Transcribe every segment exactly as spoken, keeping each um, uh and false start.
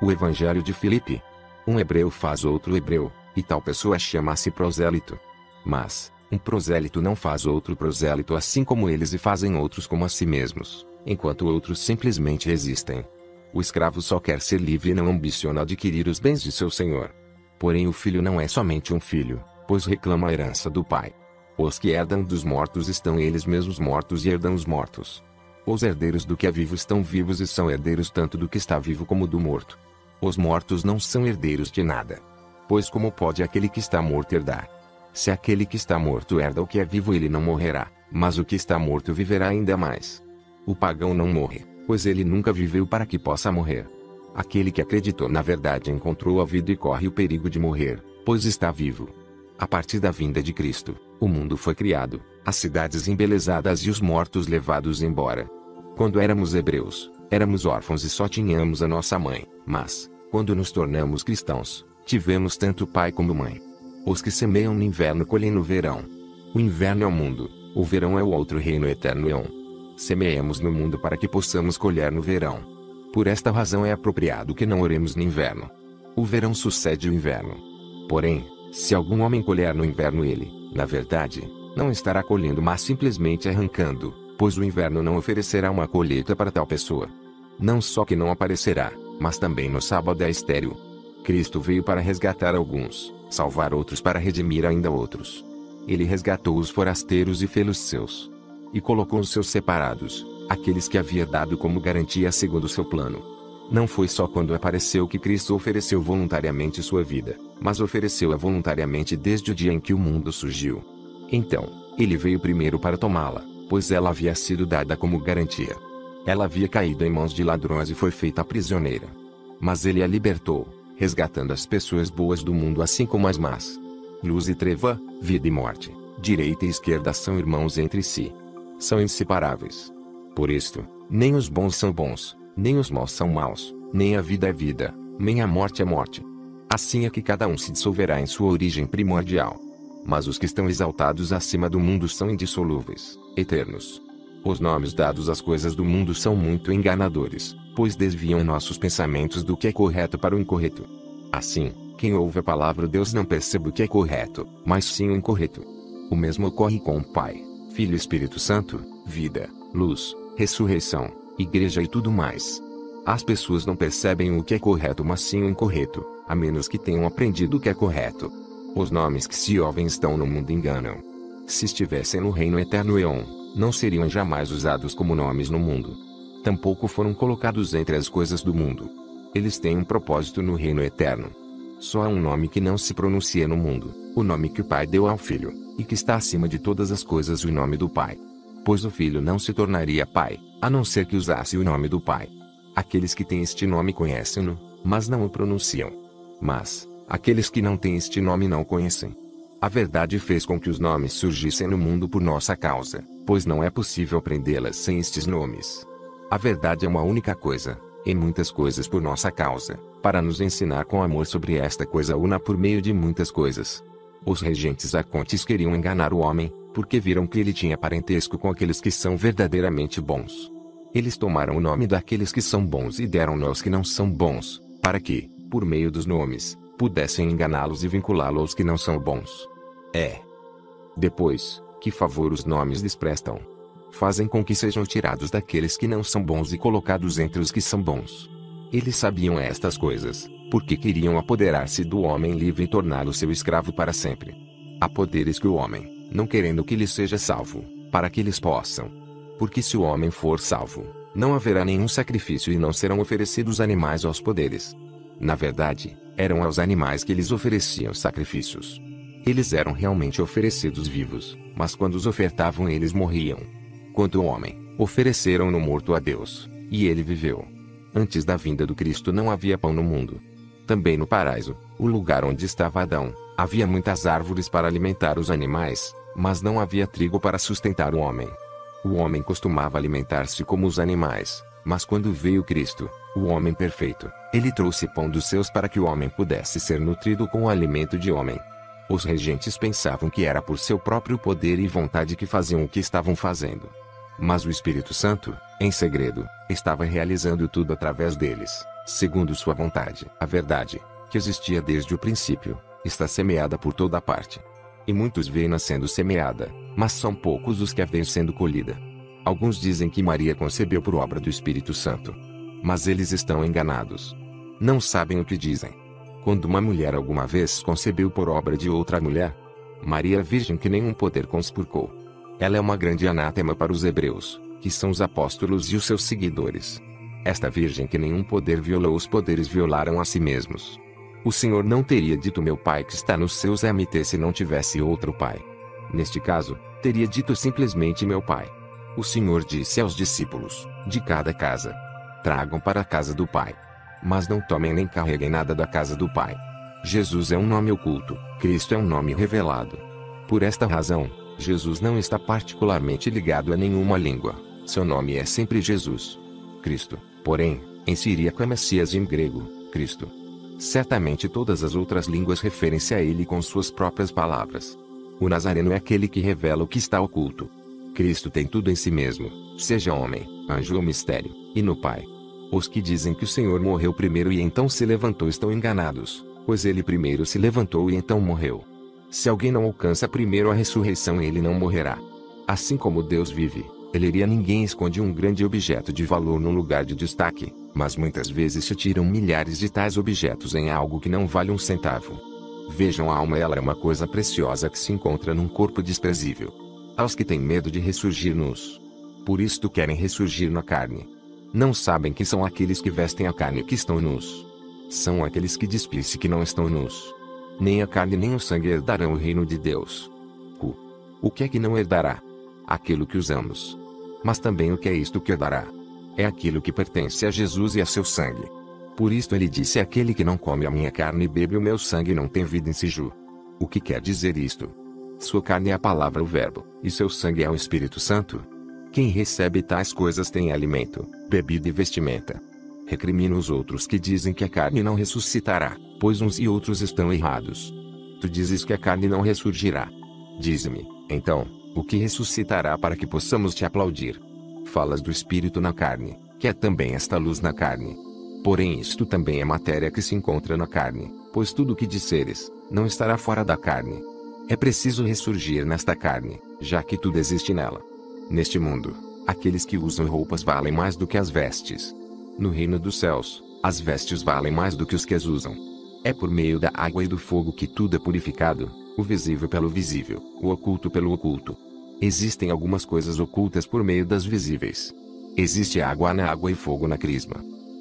O Evangelho de Filipe. Um hebreu faz outro hebreu, e tal pessoa chama-se prosélito. Mas, um prosélito não faz outro prosélito assim como eles e fazem outros como a si mesmos, enquanto outros simplesmente existem. O escravo só quer ser livre e não ambiciona adquirir os bens de seu senhor. Porém o filho não é somente um filho, pois reclama a herança do pai. Os que herdam dos mortos estão eles mesmos mortos e herdam os mortos. Os herdeiros do que é vivo estão vivos e são herdeiros tanto do que está vivo como do morto. Os mortos não são herdeiros de nada. Pois como pode aquele que está morto herdar? Se aquele que está morto herda o que é vivo, ele não morrerá, mas o que está morto viverá ainda mais. O pagão não morre, pois ele nunca viveu para que possa morrer. Aquele que acreditou na verdade encontrou a vida e corre o perigo de morrer, pois está vivo. A partir da vinda de Cristo, o mundo foi criado, as cidades embelezadas e os mortos levados embora. Quando éramos hebreus, éramos órfãos e só tínhamos a nossa mãe, mas, quando nos tornamos cristãos, tivemos tanto pai como mãe. Os que semeiam no inverno colhem no verão. O inverno é o mundo, o verão é o outro reino eterno Eon. Semeemos no mundo para que possamos colher no verão. Por esta razão é apropriado que não oremos no inverno. O verão sucede o inverno. Porém, se algum homem colher no inverno ele, na verdade, não estará colhendo mas simplesmente arrancando, pois o inverno não oferecerá uma colheita para tal pessoa. Não só que não aparecerá, mas também no sábado é estéril. Cristo veio para resgatar alguns, salvar outros para redimir ainda outros. Ele resgatou os forasteiros e fê-los seus. E colocou os seus separados, aqueles que havia dado como garantia segundo seu plano. Não foi só quando apareceu que Cristo ofereceu voluntariamente sua vida, mas ofereceu-a voluntariamente desde o dia em que o mundo surgiu. Então, ele veio primeiro para tomá-la, pois ela havia sido dada como garantia. Ela havia caído em mãos de ladrões e foi feita prisioneira. Mas ele a libertou, resgatando as pessoas boas do mundo assim como as más. Luz e treva, vida e morte, direita e esquerda são irmãos entre si. São inseparáveis. Por isto, nem os bons são bons, nem os maus são maus, nem a vida é vida, nem a morte é morte. Assim é que cada um se dissolverá em sua origem primordial. Mas os que estão exaltados acima do mundo são indissolúveis, eternos. Os nomes dados às coisas do mundo são muito enganadores, pois desviam nossos pensamentos do que é correto para o incorreto. Assim, quem ouve a palavra de Deus não percebe o que é correto, mas sim o incorreto. O mesmo ocorre com o Pai, Filho e Espírito Santo, vida, luz, ressurreição, igreja e tudo mais. As pessoas não percebem o que é correto mas sim o incorreto, a menos que tenham aprendido o que é correto. Os nomes que se ouvem estão no mundo enganam. Se estivessem no reino eterno Eon, não seriam jamais usados como nomes no mundo. Tampouco foram colocados entre as coisas do mundo. Eles têm um propósito no reino eterno. Só há um nome que não se pronuncia no mundo, o nome que o Pai deu ao Filho, e que está acima de todas as coisas, o nome do Pai. Pois o Filho não se tornaria Pai, a não ser que usasse o nome do Pai. Aqueles que têm este nome conhecem-no, mas não o pronunciam. Mas, aqueles que não têm este nome não o conhecem. A verdade fez com que os nomes surgissem no mundo por nossa causa, pois não é possível prendê-las sem estes nomes. A verdade é uma única coisa, e muitas coisas por nossa causa, para nos ensinar com amor sobre esta coisa una por meio de muitas coisas. Os regentes arcontes queriam enganar o homem, porque viram que ele tinha parentesco com aqueles que são verdadeiramente bons. Eles tomaram o nome daqueles que são bons e deram-no aos que não são bons, para que, por meio dos nomes, pudessem enganá-los e vinculá-los aos que não são bons. É. Depois, que favor os nomes lhes prestam? Fazem com que sejam tirados daqueles que não são bons e colocados entre os que são bons. Eles sabiam estas coisas, porque queriam apoderar-se do homem livre e torná-lo seu escravo para sempre. Há poderes que o homem, não querendo que ele seja salvo, para que eles possam. Porque se o homem for salvo, não haverá nenhum sacrifício e não serão oferecidos animais aos poderes. Na verdade, eram aos animais que eles ofereciam sacrifícios. Eles eram realmente oferecidos vivos, mas quando os ofertavam eles morriam. Quanto ao homem, ofereceram-no morto a Deus, e ele viveu. Antes da vinda do Cristo não havia pão no mundo. Também no paraíso, o lugar onde estava Adão, havia muitas árvores para alimentar os animais, mas não havia trigo para sustentar o homem. O homem costumava alimentar-se como os animais, mas quando veio Cristo, o homem perfeito, ele trouxe pão dos céus para que o homem pudesse ser nutrido com o alimento de homem. Os regentes pensavam que era por seu próprio poder e vontade que faziam o que estavam fazendo. Mas o Espírito Santo, em segredo, estava realizando tudo através deles, segundo sua vontade. A verdade, que existia desde o princípio, está semeada por toda parte. E muitos veem-na sendo semeada, mas são poucos os que a veem sendo colhida. Alguns dizem que Maria concebeu por obra do Espírito Santo. Mas eles estão enganados. Não sabem o que dizem. Quando uma mulher alguma vez concebeu por obra de outra mulher, Maria é virgem que nenhum poder conspurcou. Ela é uma grande anátema para os hebreus, que são os apóstolos e os seus seguidores. Esta virgem que nenhum poder violou, os poderes violaram a si mesmos. O Senhor não teria dito meu Pai que está nos céus é M T se não tivesse outro Pai. Neste caso, teria dito simplesmente meu Pai. O Senhor disse aos discípulos, de cada casa, tragam para a casa do Pai. Mas não tomem nem carreguem nada da casa do Pai. Jesus é um nome oculto, Cristo é um nome revelado. Por esta razão, Jesus não está particularmente ligado a nenhuma língua. Seu nome é sempre Jesus. Cristo, porém, em siríaco é Messias e em grego, Cristo. Certamente todas as outras línguas referem-se a ele com suas próprias palavras. O Nazareno é aquele que revela o que está oculto. Cristo tem tudo em si mesmo, seja homem, anjo ou mistério, e no Pai. Os que dizem que o Senhor morreu primeiro e então se levantou estão enganados, pois ele primeiro se levantou e então morreu. Se alguém não alcança primeiro a ressurreição, ele não morrerá. Assim como Deus vive, ele iria. Ninguém esconde um grande objeto de valor num lugar de destaque, mas muitas vezes se tiram milhares de tais objetos em algo que não vale um centavo. Vejam a alma, ela é uma coisa preciosa que se encontra num corpo desprezível. Aos que têm medo de ressurgir nus, por isto querem ressurgir na carne. Não sabem que são aqueles que vestem a carne que estão nus. São aqueles que despisse que não estão nus. Nem a carne nem o sangue herdarão o reino de Deus. Cu. O que é que não herdará? Aquilo que usamos. Mas também o que é isto que herdará? É aquilo que pertence a Jesus e a seu sangue. Por isto ele disse, aquele que não come a minha carne e bebe o meu sangue não tem vida em si. O que quer dizer isto? Sua carne é a palavra, o verbo, e seu sangue é o Espírito Santo. Quem recebe tais coisas tem alimento, bebida e vestimenta. Recrimina os outros que dizem que a carne não ressuscitará, pois uns e outros estão errados. Tu dizes que a carne não ressurgirá. Diz-me, então, o que ressuscitará para que possamos te aplaudir? Falas do Espírito na carne, que é também esta luz na carne. Porém isto também é matéria que se encontra na carne, pois tudo o que disseres, não estará fora da carne. É preciso ressurgir nesta carne, já que tudo existe nela. Neste mundo, aqueles que usam roupas valem mais do que as vestes. No reino dos céus, as vestes valem mais do que os que as usam. É por meio da água e do fogo que tudo é purificado, o visível pelo visível, o oculto pelo oculto. Existem algumas coisas ocultas por meio das visíveis. Existe água na água e fogo na crisma.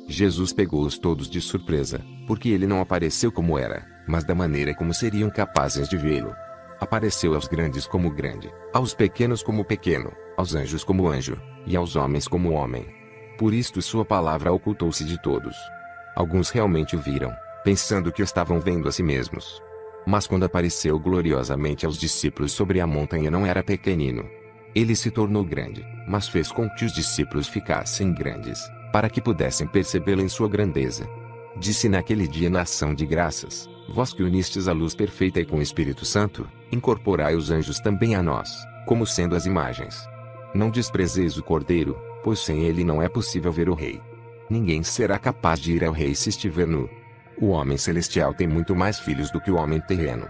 Jesus pegou-os todos de surpresa, porque ele não apareceu como era, mas da maneira como seriam capazes de vê-lo. Apareceu aos grandes como grande, aos pequenos como pequeno, aos anjos como anjo, e aos homens como homem. Por isto sua palavra ocultou-se de todos. Alguns realmente o viram, pensando que estavam vendo a si mesmos. Mas quando apareceu gloriosamente aos discípulos sobre a montanha, não era pequenino. Ele se tornou grande, mas fez com que os discípulos ficassem grandes, para que pudessem percebê-lo em sua grandeza. Disse naquele dia na ação de graças, vós que unistes a luz perfeita e com o Espírito Santo, incorporai os anjos também a nós, como sendo as imagens. Não desprezeis o Cordeiro, pois sem ele não é possível ver o Rei. Ninguém será capaz de ir ao Rei se estiver nu. O homem celestial tem muito mais filhos do que o homem terreno.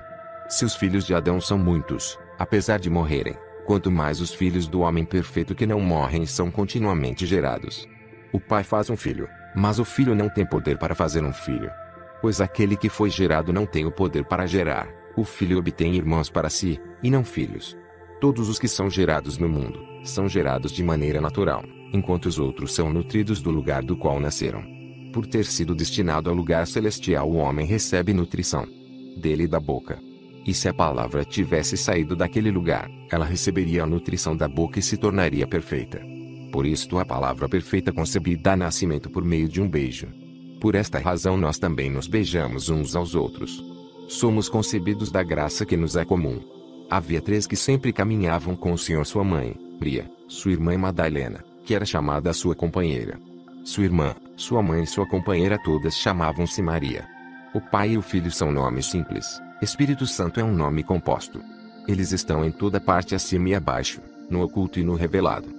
Se os filhos de Adão são muitos, apesar de morrerem, quanto mais os filhos do homem perfeito que não morrem são continuamente gerados. O pai faz um filho, mas o filho não tem poder para fazer um filho. Pois aquele que foi gerado não tem o poder para gerar. O filho obtém irmãos para si, e não filhos. Todos os que são gerados no mundo, são gerados de maneira natural, enquanto os outros são nutridos do lugar do qual nasceram. Por ter sido destinado ao lugar celestial, o homem recebe nutrição dele e da boca. E se a palavra tivesse saído daquele lugar, ela receberia a nutrição da boca e se tornaria perfeita. Por isto a palavra perfeita concebida dá nascimento por meio de um beijo. Por esta razão nós também nos beijamos uns aos outros. Somos concebidos da graça que nos é comum. Havia três que sempre caminhavam com o Senhor: sua mãe, Maria, sua irmã Madalena, que era chamada sua companheira. Sua irmã, sua mãe e sua companheira todas chamavam-se Maria. O Pai e o Filho são nomes simples, Espírito Santo é um nome composto. Eles estão em toda parte, acima e abaixo, no oculto e no revelado.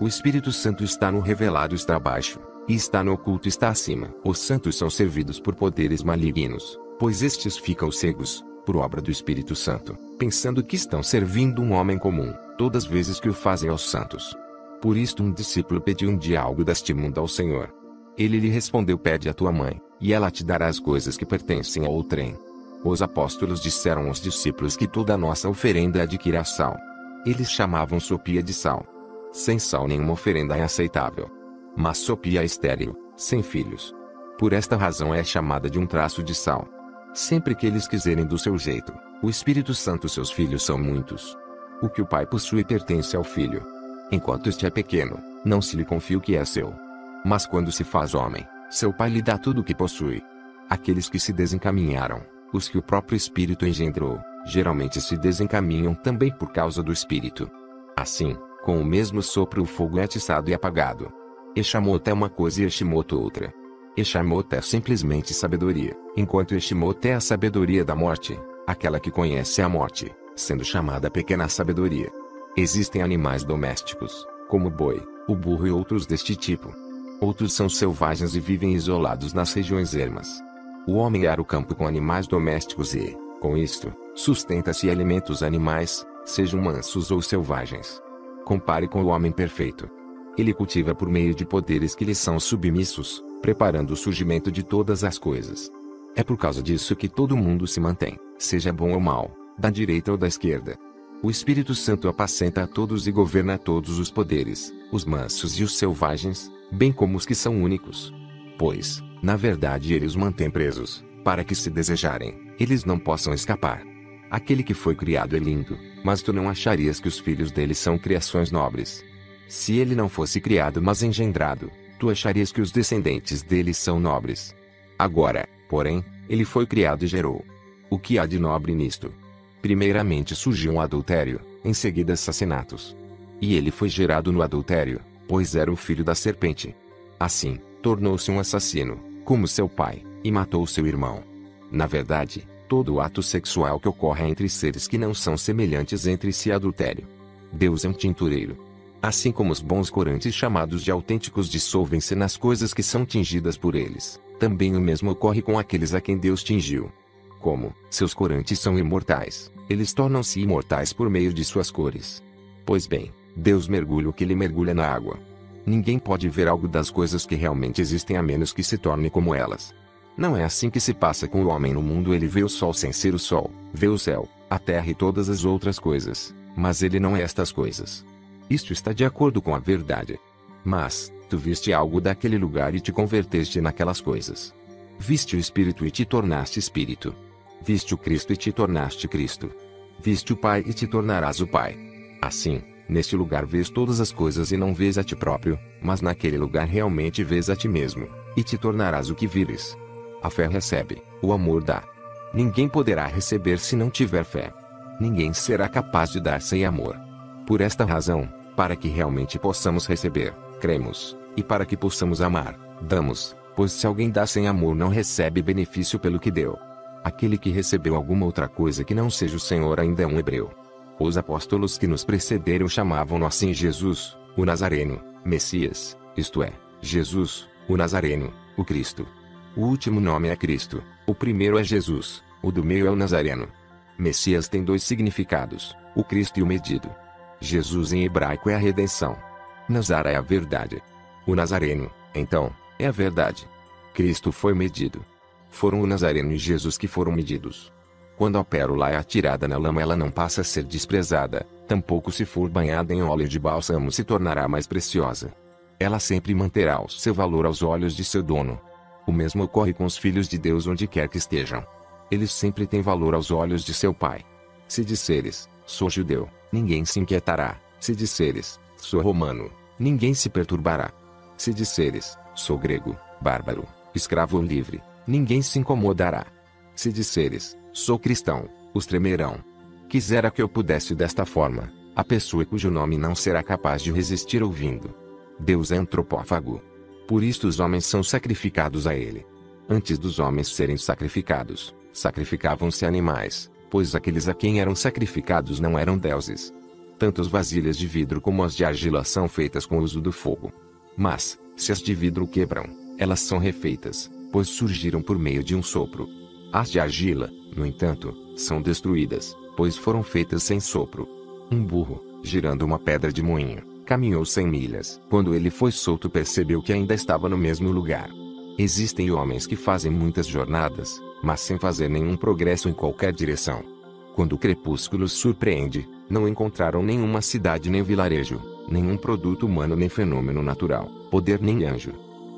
O Espírito Santo está no revelado e está abaixo, e está no oculto está acima. Os santos são servidos por poderes malignos, pois estes ficam cegos, por obra do Espírito Santo, pensando que estão servindo um homem comum, todas as vezes que o fazem aos santos. Por isto um discípulo pediu um dia algo deste mundo ao Senhor. Ele lhe respondeu: pede a tua mãe, e ela te dará as coisas que pertencem ao outrem. Os apóstolos disseram aos discípulos que toda a nossa oferenda adquira sal. Eles chamavam Sophia de sal. Sem sal nenhuma oferenda é aceitável. Mas Sophia é estéril, sem filhos. Por esta razão é chamada de um traço de sal. Sempre que eles quiserem do seu jeito, o Espírito Santo seus filhos são muitos. O que o Pai possui pertence ao Filho. Enquanto este é pequeno, não se lhe confia o que é seu. Mas quando se faz homem, seu Pai lhe dá tudo o que possui. Aqueles que se desencaminharam, os que o próprio Espírito engendrou, geralmente se desencaminham também por causa do Espírito. Assim, com o mesmo sopro o fogo é atiçado e apagado. Eshimoto é uma coisa e Eshimoto outra. Eshimoto é simplesmente sabedoria, enquanto Eshimoto é a sabedoria da morte, aquela que conhece a morte, sendo chamada pequena sabedoria. Existem animais domésticos, como o boi, o burro e outros deste tipo. Outros são selvagens e vivem isolados nas regiões ermas. O homem ara o campo com animais domésticos e, com isto, sustenta-se e alimenta os animais, sejam mansos ou selvagens. Compare com o homem perfeito. Ele cultiva por meio de poderes que lhe são submissos, preparando o surgimento de todas as coisas. É por causa disso que todo mundo se mantém, seja bom ou mau, da direita ou da esquerda. O Espírito Santo apacenta a todos e governa todos os poderes, os mansos e os selvagens, bem como os que são únicos. Pois, na verdade ele os mantém presos, para que se desejarem, eles não possam escapar. Aquele que foi criado é lindo, mas tu não acharias que os filhos dele são criações nobres. Se ele não fosse criado mas engendrado, tu acharias que os descendentes dele são nobres. Agora, porém, ele foi criado e gerou. O que há de nobre nisto? Primeiramente surgiu um adultério, em seguida assassinatos. E ele foi gerado no adultério, pois era o filho da serpente. Assim, tornou-se um assassino, como seu pai, e matou seu irmão. Na verdade, todo o ato sexual que ocorre é entre seres que não são semelhantes entre si é adultério. Deus é um tintureiro. Assim como os bons corantes chamados de autênticos dissolvem-se nas coisas que são tingidas por eles, também o mesmo ocorre com aqueles a quem Deus tingiu. Como seus corantes são imortais, eles tornam-se imortais por meio de suas cores. Pois bem, Deus mergulha o que lhe mergulha na água. Ninguém pode ver algo das coisas que realmente existem a menos que se torne como elas. Não é assim que se passa com o homem no mundo. Ele vê o sol sem ser o sol, vê o céu, a terra e todas as outras coisas, mas ele não é estas coisas. Isto está de acordo com a verdade. Mas, tu viste algo daquele lugar e te converteste naquelas coisas. Viste o Espírito e te tornaste Espírito. Viste o Cristo e te tornaste Cristo. Viste o Pai e te tornarás o Pai. Assim, neste lugar vês todas as coisas e não vês a ti próprio, mas naquele lugar realmente vês a ti mesmo, e te tornarás o que vires. A fé recebe, o amor dá. Ninguém poderá receber se não tiver fé. Ninguém será capaz de dar sem amor. Por esta razão, para que realmente possamos receber, cremos, e para que possamos amar, damos, pois se alguém dá sem amor não recebe benefício pelo que deu. Aquele que recebeu alguma outra coisa que não seja o Senhor ainda é um hebreu. Os apóstolos que nos precederam chamavam-no assim: Jesus, o Nazareno, Messias, isto é, Jesus, o Nazareno, o Cristo. O último nome é Cristo, o primeiro é Jesus, o do meio é o Nazareno. Messias tem dois significados, o Cristo e o medido. Jesus em hebraico é a redenção. Nazara é a verdade. O Nazareno, então, é a verdade. Cristo foi medido. Foram o Nazareno e Jesus que foram medidos. Quando a pérola é atirada na lama, ela não passa a ser desprezada, tampouco se for banhada em óleo de bálsamo se tornará mais preciosa. Ela sempre manterá o seu valor aos olhos de seu dono. O mesmo ocorre com os filhos de Deus onde quer que estejam. Eles sempre têm valor aos olhos de seu Pai. Se disseres, sou judeu, ninguém se inquietará. Se disseres, sou romano, ninguém se perturbará. Se disseres, sou grego, bárbaro, escravo ou livre, ninguém se incomodará. Se disseres, sou cristão, os tremerão. Quisera que eu pudesse desta forma, a pessoa cujo nome não será capaz de resistir ouvindo. Deus é antropófago. Por isto os homens são sacrificados a ele. Antes dos homens serem sacrificados, sacrificavam-se animais, pois aqueles a quem eram sacrificados não eram deuses. Tanto as vasilhas de vidro como as de argila são feitas com o uso do fogo. Mas, Se as de vidro quebram, elas são refeitas, pois surgiram por meio de um sopro. As de argila, no entanto, são destruídas, pois foram feitas sem sopro. Um burro, girando uma pedra de moinho, caminhou cem milhas. Quando ele foi solto, percebeu que ainda estava no mesmo lugar. Existem homens que fazem muitas jornadas, mas sem fazer nenhum progresso em qualquer direção. Quando o crepúsculo os surpreende, não encontraram nenhuma cidade nem vilarejo, nenhum produto humano nem fenômeno natural, poder nem anjo.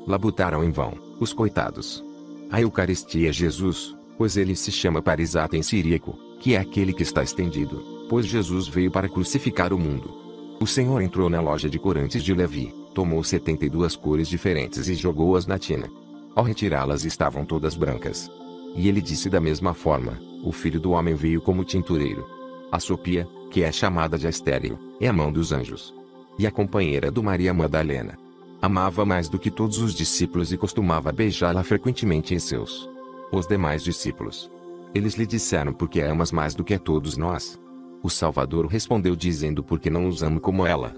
Labutaram em vão, os coitados. A Eucaristia é Jesus, pois ele se chama Parisata em siríaco, que é aquele que está estendido, pois Jesus veio para crucificar o mundo. O Senhor entrou na loja de corantes de Levi, tomou setenta e duas cores diferentes e jogou-as na tina. Ao retirá-las estavam todas brancas. E ele disse da mesma forma, o Filho do Homem veio como tintureiro. A Sophia, que é chamada de Astério, é a mão dos anjos. E a companheira do Maria Madalena. Amava mais do que todos os discípulos e costumava beijá-la frequentemente em seus. Os demais discípulos. Eles lhe disseram: por que amas mais do que a todos nós? O Salvador respondeu dizendo: porque não os amo como ela.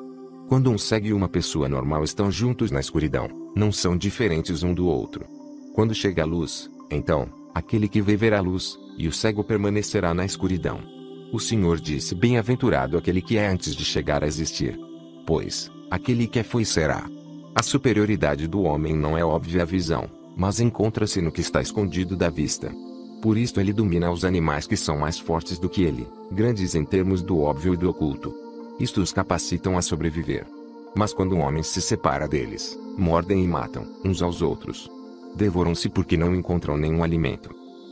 Quando um segue uma pessoa normal estão juntos na escuridão, não são diferentes um do outro. Quando chega a luz, então, aquele que vê verá a luz, e o cego permanecerá na escuridão. O Senhor disse: bem-aventurado aquele que é antes de chegar a existir. Pois, aquele que é foi será. A superioridade do homem não é óbvia à visão, mas encontra-se no que está escondido da vista. Por isto ele domina os animais que são mais fortes do que ele, grandes em termos do óbvio e do oculto. Isto os capacitam a sobreviver. Mas quando um homem se separa deles, mordem e matam, uns aos outros. Devoram-se porque não encontram nenhum alimento.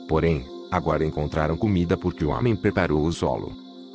Porém, agora encontraram comida porque o homem preparou o solo.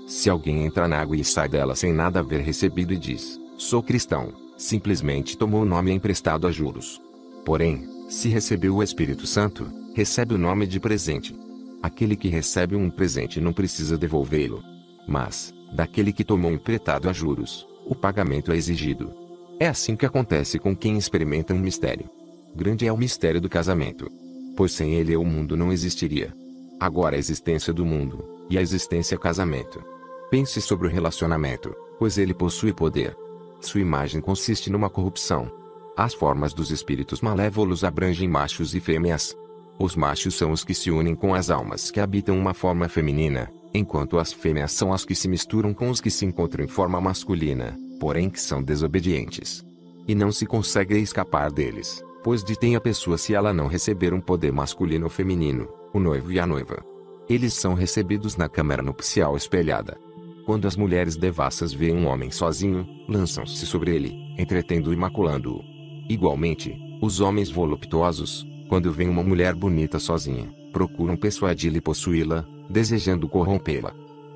Se alguém entra na água e sai dela sem nada haver recebido e diz: sou cristão, simplesmente tomou o nome emprestado a juros. Porém, se recebeu o Espírito Santo, recebe o nome de presente. Aquele que recebe um presente não precisa devolvê-lo. Mas, daquele que tomou emprestado a juros, o pagamento é exigido. É assim que acontece com quem experimenta um mistério. Grande é o mistério do casamento. Pois sem ele o mundo não existiria. Agora a existência do mundo, e a existência é o casamento. Pense sobre o relacionamento, pois ele possui poder. Sua imagem consiste numa corrupção. As formas dos espíritos malévolos abrangem machos e fêmeas. Os machos são os que se unem com as almas que habitam uma forma feminina, enquanto as fêmeas são as que se misturam com os que se encontram em forma masculina, porém que são desobedientes. E não se consegue escapar deles, pois detém a pessoa se ela não receber um poder masculino ou feminino, o noivo e a noiva. Eles são recebidos na câmara nupcial espelhada. Quando as mulheres devassas veem um homem sozinho, lançam-se sobre ele, entretendo-o e maculando-o. Igualmente, os homens voluptuosos, quando veem uma mulher bonita sozinha, procuram persuadi-la e possuí-la, desejando corrompê-la.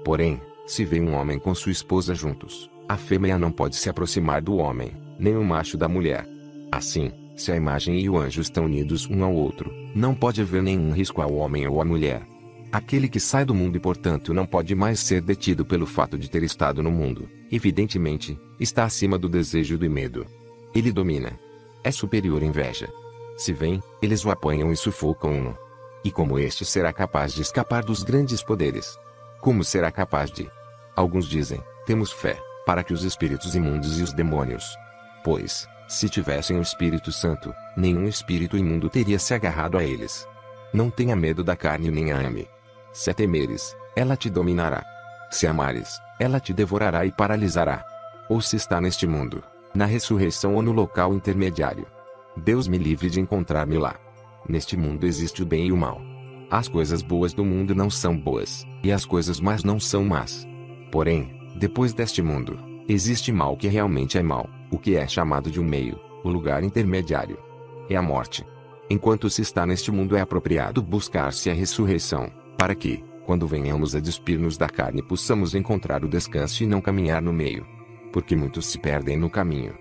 Porém, se vê um homem com sua esposa juntos, a fêmea não pode se aproximar do homem, nem o macho da mulher. Assim, se a imagem e o anjo estão unidos um ao outro, não pode haver nenhum risco ao homem ou à mulher. Aquele que sai do mundo e portanto não pode mais ser detido pelo fato de ter estado no mundo, evidentemente, está acima do desejo e do medo. Ele domina. É superior à inveja. Se vem, eles o apanham e sufocam-no. E como este será capaz de escapar dos grandes poderes? Como será capaz de? Alguns dizem: temos fé, para que os espíritos imundos e os demônios. Pois, se tivessem o Espírito Santo, nenhum espírito imundo teria se agarrado a eles. Não tenha medo da carne nem a ame. Se a temeres, ela te dominará. Se amares, ela te devorará e paralisará. Ou se está neste mundo, na ressurreição ou no local intermediário. Deus me livre de encontrar-me lá. Neste mundo existe o bem e o mal. As coisas boas do mundo não são boas, e as coisas más não são más. Porém, depois deste mundo, existe mal que realmente é mal, o que é chamado de um meio, o lugar intermediário. É a morte. Enquanto se está neste mundo é apropriado buscar-se a ressurreição, para que, quando venhamos a despir-nos da carne, possamos encontrar o descanso e não caminhar no meio. Porque muitos se perdem no caminho.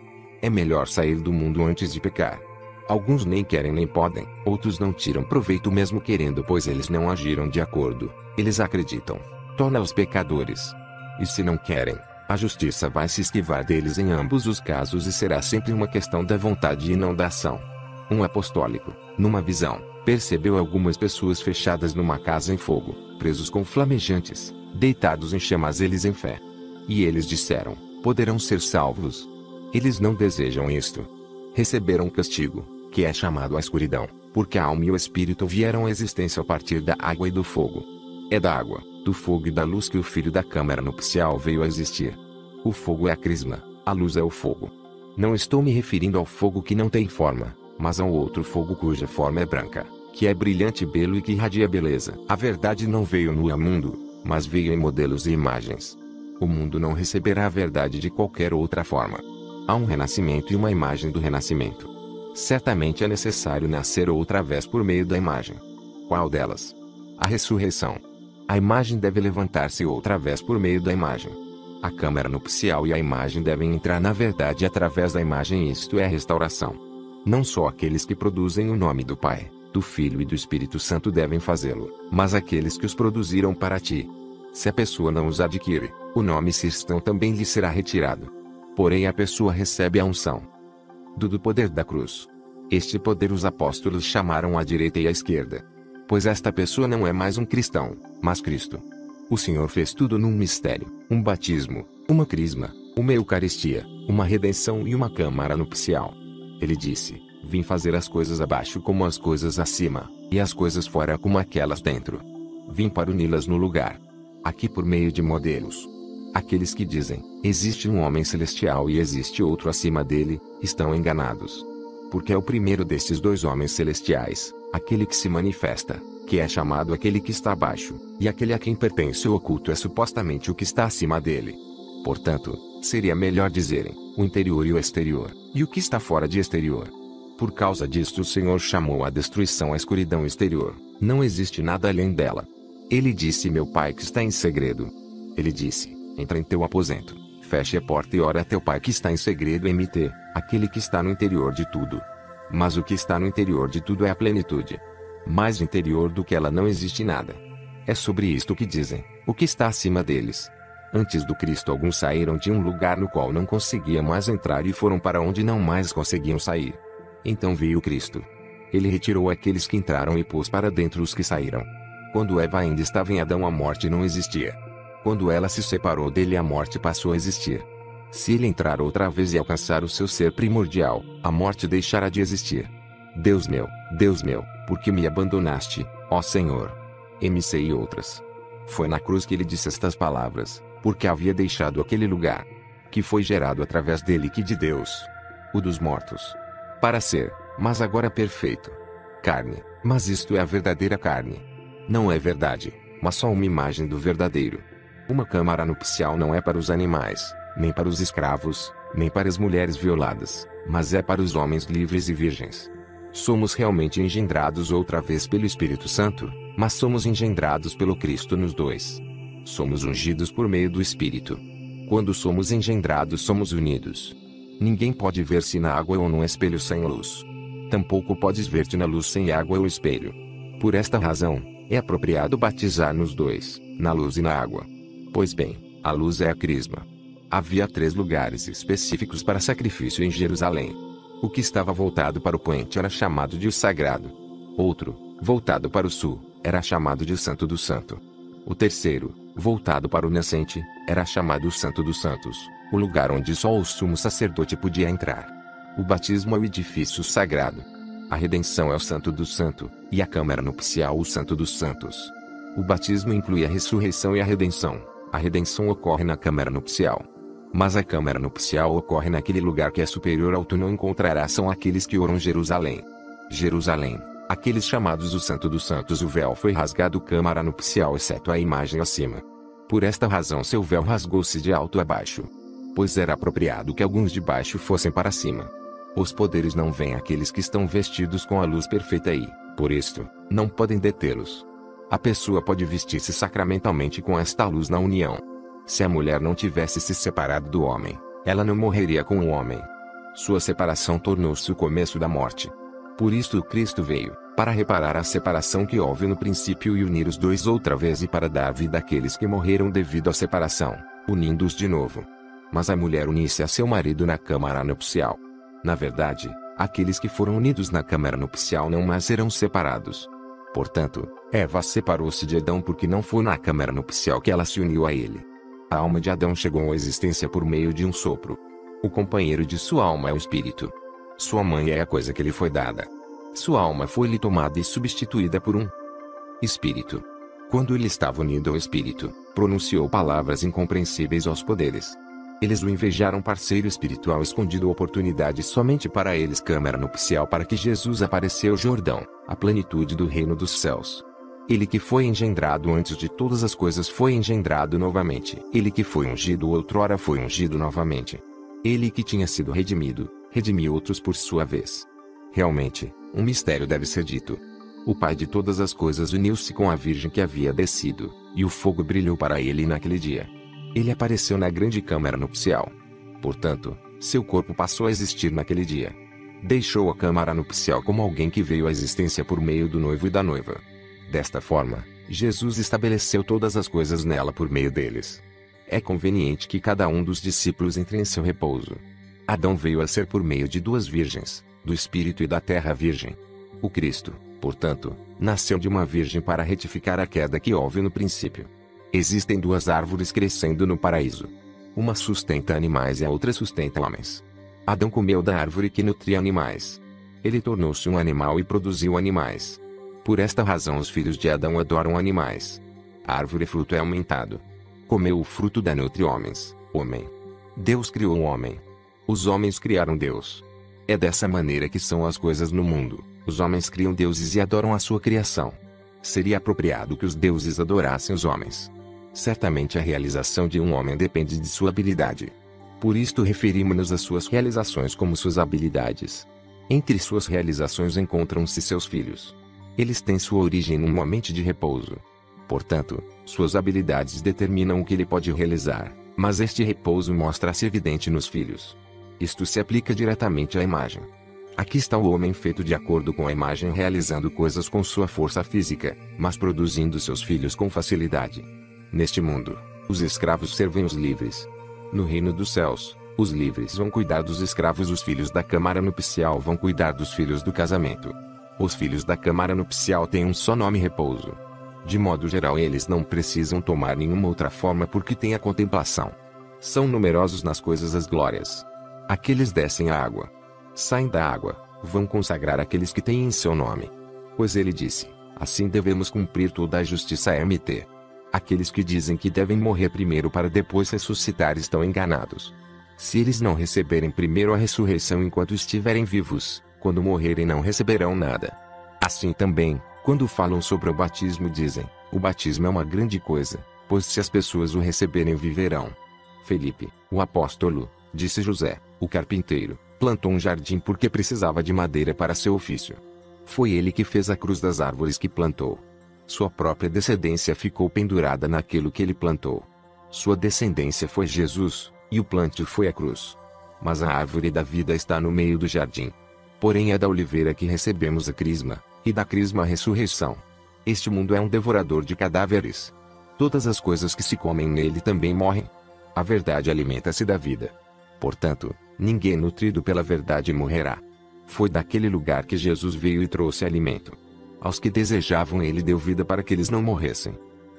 É melhor sair do mundo antes de pecar. Alguns nem querem nem podem, outros não tiram proveito mesmo querendo, pois eles não agiram de acordo, eles acreditam, torna-os pecadores. E se não querem, a justiça vai se esquivar deles em ambos os casos e será sempre uma questão da vontade e não da ação. Um apostólico, numa visão, percebeu algumas pessoas fechadas numa casa em fogo, presos com flamejantes, deitados em chamas eles em fé. E eles disseram: poderão ser salvos. Eles não desejam isto. receberam o castigo, que é chamado a escuridão, porque a alma e o espírito vieram à existência a partir da água e do fogo. É da água, do fogo e da luz que o filho da câmara nupcial veio a existir. O fogo é a crisma, a luz é o fogo. Não estou me referindo ao fogo que não tem forma, mas ao outro fogo cuja forma é branca, que é brilhante e belo e que irradia beleza. A verdade não veio nua ao mundo, mas veio em modelos e imagens. O mundo não receberá a verdade de qualquer outra forma. Há um renascimento e uma imagem do renascimento. Certamente é necessário nascer outra vez por meio da imagem. Qual delas? A ressurreição. A imagem deve levantar-se outra vez por meio da imagem. A câmara nupcial e a imagem devem entrar na verdade através da imagem, isto é a restauração. Não só aqueles que produzem o nome do Pai, do Filho e do Espírito Santo devem fazê-lo, mas aqueles que os produziram para ti. Se a pessoa não os adquire, o nome cristão também lhe será retirado. Porém a pessoa recebe a unção do, do poder da cruz. Este poder os apóstolos chamaram à direita e à esquerda. Pois esta pessoa não é mais um cristão, mas Cristo. O Senhor fez tudo num mistério, um batismo, uma crisma, uma Eucaristia, uma redenção e uma câmara nupcial. Ele disse, vim fazer as coisas abaixo como as coisas acima, e as coisas fora como aquelas dentro. Vim para uni-las no lugar. Aqui por meio de modelos. Aqueles que dizem, existe um homem celestial e existe outro acima dele, estão enganados. Porque é o primeiro destes dois homens celestiais, aquele que se manifesta, que é chamado aquele que está abaixo, e aquele a quem pertence o oculto é supostamente o que está acima dele. Portanto, seria melhor dizerem, o interior e o exterior, e o que está fora de exterior. Por causa disto o Senhor chamou a destruição a escuridão exterior, não existe nada além dela. Ele disse, meu Pai que está em segredo. Ele disse, entra em teu aposento, feche a porta e ora a teu Pai que está em segredo em mim, aquele que está no interior de tudo. Mas o que está no interior de tudo é a plenitude. Mais interior do que ela não existe nada. É sobre isto que dizem, o que está acima deles. Antes do Cristo alguns saíram de um lugar no qual não conseguiam mais entrar e foram para onde não mais conseguiam sair. Então veio Cristo. Ele retirou aqueles que entraram e pôs para dentro os que saíram. Quando Eva ainda estava em Adão a morte não existia. Quando ela se separou dele a morte passou a existir. Se ele entrar outra vez e alcançar o seu ser primordial, a morte deixará de existir. Deus meu, Deus meu, por que me abandonaste, ó Senhor? M C e outras. Foi na cruz que ele disse estas palavras, porque havia deixado aquele lugar, que foi gerado através dele que de Deus, o dos mortos, para ser, mas agora perfeito. Carne, mas isto é a verdadeira carne. Não é verdade, mas só uma imagem do verdadeiro. Uma câmara nupcial não é para os animais, nem para os escravos, nem para as mulheres violadas, mas é para os homens livres e virgens. Somos realmente engendrados outra vez pelo Espírito Santo, mas somos engendrados pelo Cristo nos dois. Somos ungidos por meio do Espírito. Quando somos engendrados somos unidos. Ninguém pode ver-se na água ou num espelho sem luz. Tampouco podes ver-te na luz sem água ou espelho. Por esta razão, é apropriado batizar nos dois, na luz e na água. Pois bem, a luz é a crisma. Havia três lugares específicos para sacrifício em Jerusalém. O que estava voltado para o poente era chamado de o sagrado. Outro, voltado para o sul, era chamado de o santo do santo. O terceiro, voltado para o nascente, era chamado o santo dos santos, o lugar onde só o sumo sacerdote podia entrar. O batismo é o edifício sagrado. A redenção é o santo do santo, e a câmara nupcial o santo dos santos. O batismo inclui a ressurreição e a redenção. A redenção ocorre na câmara nupcial. Mas a câmara nupcial ocorre naquele lugar que é superior ao tu não encontrarás são aqueles que oram Jerusalém. Jerusalém, aqueles chamados o Santo dos Santos, o véu foi rasgado câmara nupcial exceto a imagem acima. Por esta razão seu véu rasgou-se de alto a baixo. Pois era apropriado que alguns de baixo fossem para cima. Os poderes não vêm àqueles que estão vestidos com a luz perfeita e, por isto, não podem detê-los. A pessoa pode vestir-se sacramentalmente com esta luz na união. Se a mulher não tivesse se separado do homem, ela não morreria com o homem. Sua separação tornou-se o começo da morte. Por isto o Cristo veio, para reparar a separação que houve no princípio e unir os dois outra vez e para dar vida àqueles que morreram devido à separação, unindo-os de novo. Mas a mulher unisse a seu marido na câmara nupcial. Na verdade, aqueles que foram unidos na câmara nupcial não mais serão separados. Portanto, Eva separou-se de Adão porque não foi na câmara nupcial que ela se uniu a ele. A alma de Adão chegou à existência por meio de um sopro. O companheiro de sua alma é o Espírito. Sua mãe é a coisa que lhe foi dada. Sua alma foi-lhe tomada e substituída por um espírito. Quando ele estava unido ao espírito, pronunciou palavras incompreensíveis aos poderes. Eles o invejaram, parceiro espiritual escondido, oportunidade somente para eles, câmara nupcial para que Jesus apareceu, Jordão, a plenitude do reino dos céus. Ele que foi engendrado antes de todas as coisas foi engendrado novamente. Ele que foi ungido outrora foi ungido novamente. Ele que tinha sido redimido, redimiu outros por sua vez. Realmente, um mistério deve ser dito. O Pai de todas as coisas uniu-se com a Virgem que havia descido, e o fogo brilhou para ele naquele dia. Ele apareceu na grande câmara nupcial. Portanto, seu corpo passou a existir naquele dia. Deixou a câmara nupcial como alguém que veio à existência por meio do noivo e da noiva. Desta forma, Jesus estabeleceu todas as coisas nela por meio deles. É conveniente que cada um dos discípulos entre em seu repouso. Adão veio a ser por meio de duas virgens, do Espírito e da terra virgem. O Cristo, portanto, nasceu de uma virgem para retificar a queda que houve no princípio. Existem duas árvores crescendo no paraíso. Uma sustenta animais e a outra sustenta homens. Adão comeu da árvore que nutria animais. Ele tornou-se um animal e produziu animais. Por esta razão os filhos de Adão adoram animais. A árvore fruto é aumentado. Comeu o fruto da nutre homens, homem. Deus criou o homem. Os homens criaram Deus. É dessa maneira que são as coisas no mundo. Os homens criam deuses e adoram a sua criação. Seria apropriado que os deuses adorassem os homens. Certamente a realização de um homem depende de sua habilidade. Por isto referimos-nos às suas realizações como suas habilidades. Entre suas realizações encontram-se seus filhos. Eles têm sua origem numa mente de repouso. Portanto, suas habilidades determinam o que ele pode realizar, mas este repouso mostra-se evidente nos filhos. Isto se aplica diretamente à imagem. Aqui está o homem feito de acordo com a imagem, realizando coisas com sua força física, mas produzindo seus filhos com facilidade. Neste mundo, os escravos servem os livres. No reino dos céus, os livres vão cuidar dos escravos, os filhos da câmara nupcial vão cuidar dos filhos do casamento. Os filhos da câmara nupcial têm um só nome: repouso. De modo geral, eles não precisam tomar nenhuma outra forma porque têm a contemplação. São numerosos nas coisas as glórias. Aqueles descem a água. Saem da água, vão consagrar aqueles que têm em seu nome. Pois ele disse, assim devemos cumprir toda a justiça M T. Aqueles que dizem que devem morrer primeiro para depois ressuscitar estão enganados. Se eles não receberem primeiro a ressurreição enquanto estiverem vivos, quando morrerem não receberão nada. Assim também, quando falam sobre o batismo dizem, o batismo é uma grande coisa, pois se as pessoas o receberem viverão. Felipe, o apóstolo, disse José, o carpinteiro, plantou um jardim porque precisava de madeira para seu ofício. Foi ele que fez a cruz das árvores que plantou. Sua própria descendência ficou pendurada naquilo que ele plantou. Sua descendência foi Jesus, e o plantio foi a cruz. Mas a árvore da vida está no meio do jardim. Porém é da oliveira que recebemos a crisma, e da crisma a ressurreição. Este mundo é um devorador de cadáveres. Todas as coisas que se comem nele também morrem. A verdade alimenta-se da vida. Portanto, ninguém nutrido pela verdade morrerá. Foi daquele lugar que Jesus veio e trouxe alimento. Aos que desejavam ele deu vida para que eles não morressem.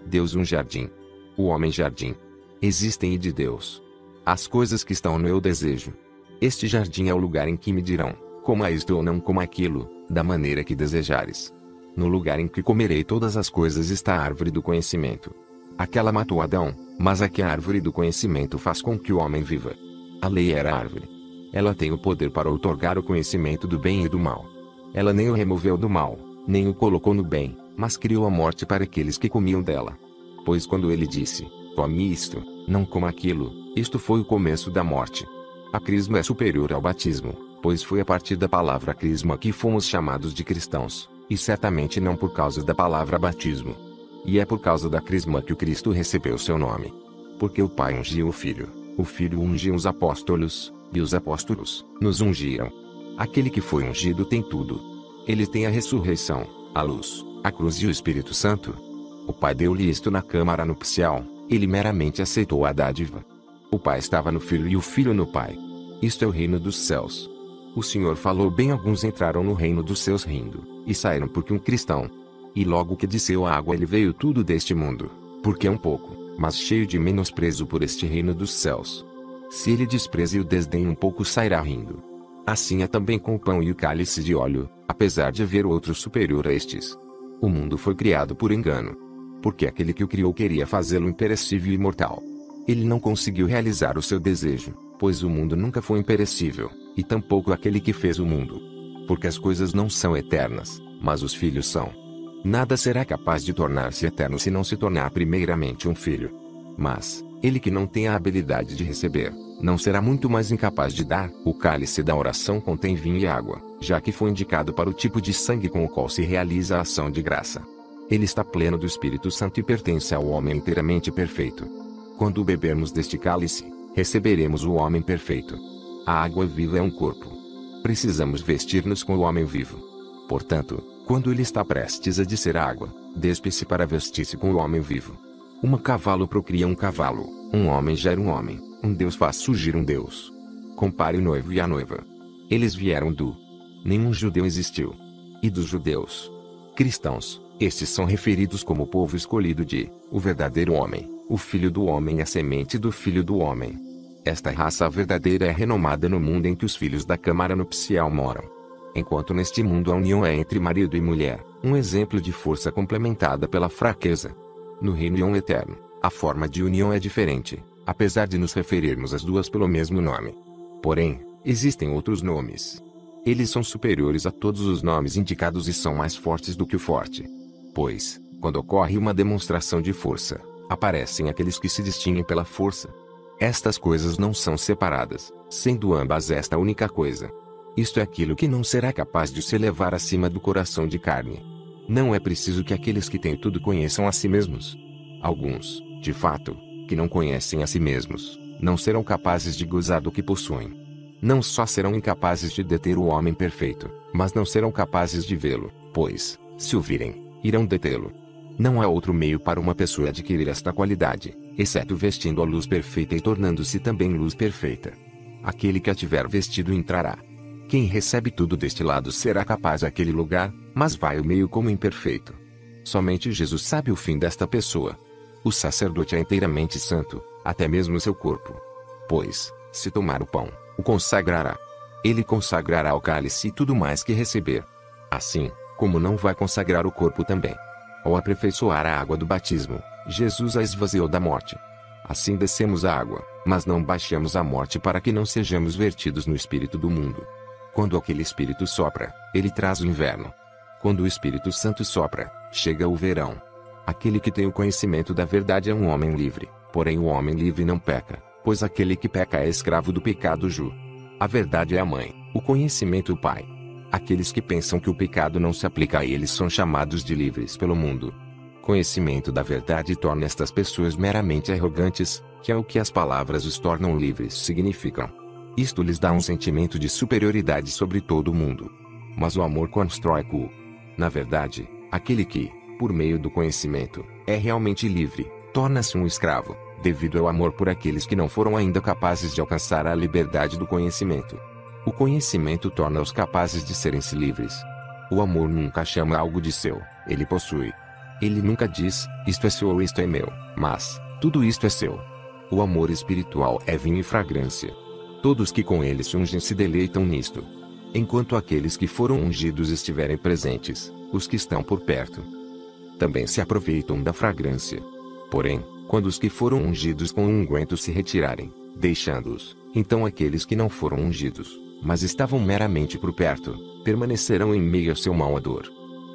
Deus um jardim. O homem jardim. Existem e de Deus as coisas que estão no eu desejo. Este jardim é o lugar em que me dirão, coma isto ou não coma aquilo, da maneira que desejares. No lugar em que comerei todas as coisas está a árvore do conhecimento. Aquela matou Adão, mas aqui a árvore do conhecimento faz com que o homem viva. A lei era a árvore. Ela tem o poder para outorgar o conhecimento do bem e do mal. Ela nem o removeu do mal, nem o colocou no bem, mas criou a morte para aqueles que comiam dela. Pois quando ele disse, come isto, não coma aquilo, isto foi o começo da morte. A crisma é superior ao batismo, pois foi a partir da palavra crisma que fomos chamados de cristãos, e certamente não por causa da palavra batismo. E é por causa da crisma que o Cristo recebeu seu nome. Porque o Pai ungiu o Filho. O Filho ungiu os apóstolos, e os apóstolos nos ungiram. Aquele que foi ungido tem tudo. Ele tem a ressurreição, a luz, a cruz e o Espírito Santo. O Pai deu-lhe isto na câmara nupcial, ele meramente aceitou a dádiva. O Pai estava no Filho e o Filho no Pai. Isto é o reino dos céus. O Senhor falou bem, alguns entraram no reino dos céus rindo, e saíram porque um cristão. E logo que desceu a água ele veio tudo deste mundo, porque é um pouco, mas cheio de menosprezo por este reino dos céus. Se ele despreza e o desdenha um pouco, sairá rindo. Assim é também com o pão e o cálice de óleo, apesar de haver outro superior a estes. O mundo foi criado por engano, porque aquele que o criou queria fazê-lo imperecível e imortal. Ele não conseguiu realizar o seu desejo, pois o mundo nunca foi imperecível, e tampouco aquele que fez o mundo. Porque as coisas não são eternas, mas os filhos são. Nada será capaz de tornar-se eterno se não se tornar primeiramente um filho. Mas, ele que não tem a habilidade de receber, não será muito mais incapaz de dar. O cálice da oração contém vinho e água, já que foi indicado para o tipo de sangue com o qual se realiza a ação de graça. Ele está pleno do Espírito Santo e pertence ao homem inteiramente perfeito. Quando bebermos deste cálice, receberemos o homem perfeito. A água viva é um corpo. Precisamos vestir-nos com o homem vivo. Portanto, quando ele está prestes a descer a água, despe-se para vestir-se com o homem vivo. Um cavalo procria um cavalo, um homem gera um homem, um Deus faz surgir um Deus. Compare o noivo e a noiva. Eles vieram do... Nenhum judeu existiu. E dos judeus cristãos, estes são referidos como o povo escolhido de... O verdadeiro homem, o filho do homem e a semente do filho do homem. Esta raça verdadeira é renomada no mundo em que os filhos da câmara nupcial moram. Enquanto neste mundo a união é entre marido e mulher, um exemplo de força complementada pela fraqueza. No reino Eon eterno, a forma de união é diferente, apesar de nos referirmos às duas pelo mesmo nome. Porém, existem outros nomes. Eles são superiores a todos os nomes indicados e são mais fortes do que o forte. Pois, quando ocorre uma demonstração de força, aparecem aqueles que se distinguem pela força. Estas coisas não são separadas, sendo ambas esta única coisa. Isto é aquilo que não será capaz de se elevar acima do coração de carne. Não é preciso que aqueles que têm tudo conheçam a si mesmos. Alguns, de fato, que não conhecem a si mesmos, não serão capazes de gozar do que possuem. Não só serão incapazes de deter o homem perfeito, mas não serão capazes de vê-lo, pois, se o virem, irão detê-lo. Não há outro meio para uma pessoa adquirir esta qualidade, exceto vestindo a luz perfeita e tornando-se também luz perfeita. Aquele que a tiver vestido entrará. Quem recebe tudo deste lado será capaz daquele lugar, mas vai ao meio como imperfeito. Somente Jesus sabe o fim desta pessoa. O sacerdote é inteiramente santo, até mesmo seu corpo. Pois, se tomar o pão, o consagrará. Ele consagrará o cálice e tudo mais que receber. Assim, como não vai consagrar o corpo também. Ao aperfeiçoar a água do batismo, Jesus a esvaziou da morte. Assim descemos a água, mas não baixamos a morte para que não sejamos vertidos no espírito do mundo. Quando aquele Espírito sopra, ele traz o inverno. Quando o Espírito Santo sopra, chega o verão. Aquele que tem o conhecimento da verdade é um homem livre, porém o homem livre não peca, pois aquele que peca é escravo do pecado ju. A verdade é a mãe, o conhecimento o pai. Aqueles que pensam que o pecado não se aplica a eles são chamados de livres pelo mundo. Conhecimento da verdade torna estas pessoas meramente arrogantes, que é o que as palavras os tornam livres significam. Isto lhes dá um sentimento de superioridade sobre todo o mundo. Mas o amor constrói-o. Na verdade, aquele que, por meio do conhecimento, é realmente livre, torna-se um escravo, devido ao amor por aqueles que não foram ainda capazes de alcançar a liberdade do conhecimento. O conhecimento torna-os capazes de serem-se livres. O amor nunca chama algo de seu, ele possui. Ele nunca diz, isto é seu ou isto é meu, mas, tudo isto é seu. O amor espiritual é vinho e fragrância. Todos que com ele se ungem se deleitam nisto. Enquanto aqueles que foram ungidos estiverem presentes, os que estão por perto também se aproveitam da fragrância. Porém, quando os que foram ungidos com um unguento se retirarem, deixando-os, então aqueles que não foram ungidos, mas estavam meramente por perto, permanecerão em meio ao seu mau odor.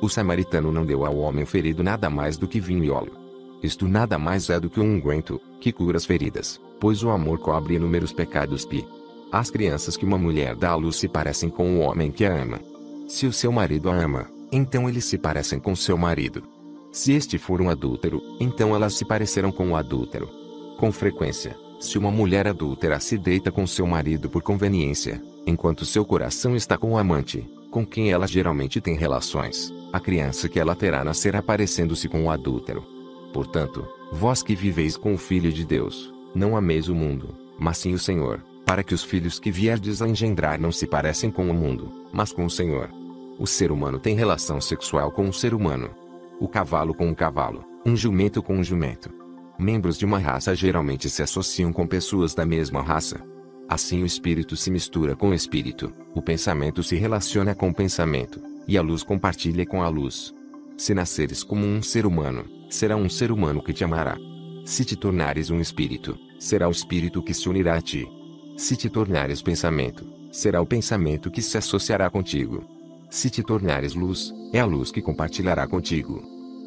O samaritano não deu ao homem ferido nada mais do que vinho e óleo. Isto nada mais é do que um unguento, que cura as feridas, pois o amor cobre inúmeros pecados pi. As crianças que uma mulher dá à luz se parecem com o homem que a ama. Se o seu marido a ama, então eles se parecem com seu marido. Se este for um adúltero, então elas se parecerão com o adúltero. Com frequência, se uma mulher adúltera se deita com seu marido por conveniência, enquanto seu coração está com o amante, com quem ela geralmente tem relações, a criança que ela terá nascerá parecendo-se com o adúltero. Portanto, vós que viveis com o Filho de Deus, não ameis o mundo, mas sim o Senhor, para que os filhos que vierdes a engendrar não se parecem com o mundo, mas com o Senhor. O ser humano tem relação sexual com o ser humano. O cavalo com o cavalo, um jumento com um jumento. Membros de uma raça geralmente se associam com pessoas da mesma raça. Assim o espírito se mistura com o espírito, o pensamento se relaciona com o pensamento, e a luz compartilha com a luz. Se nasceres como um ser humano, será um ser humano que te amará. Se te tornares um espírito, será o espírito que se unirá a ti. Se te tornares pensamento, será o pensamento que se associará contigo. Se te tornares luz, é a luz que compartilhará contigo.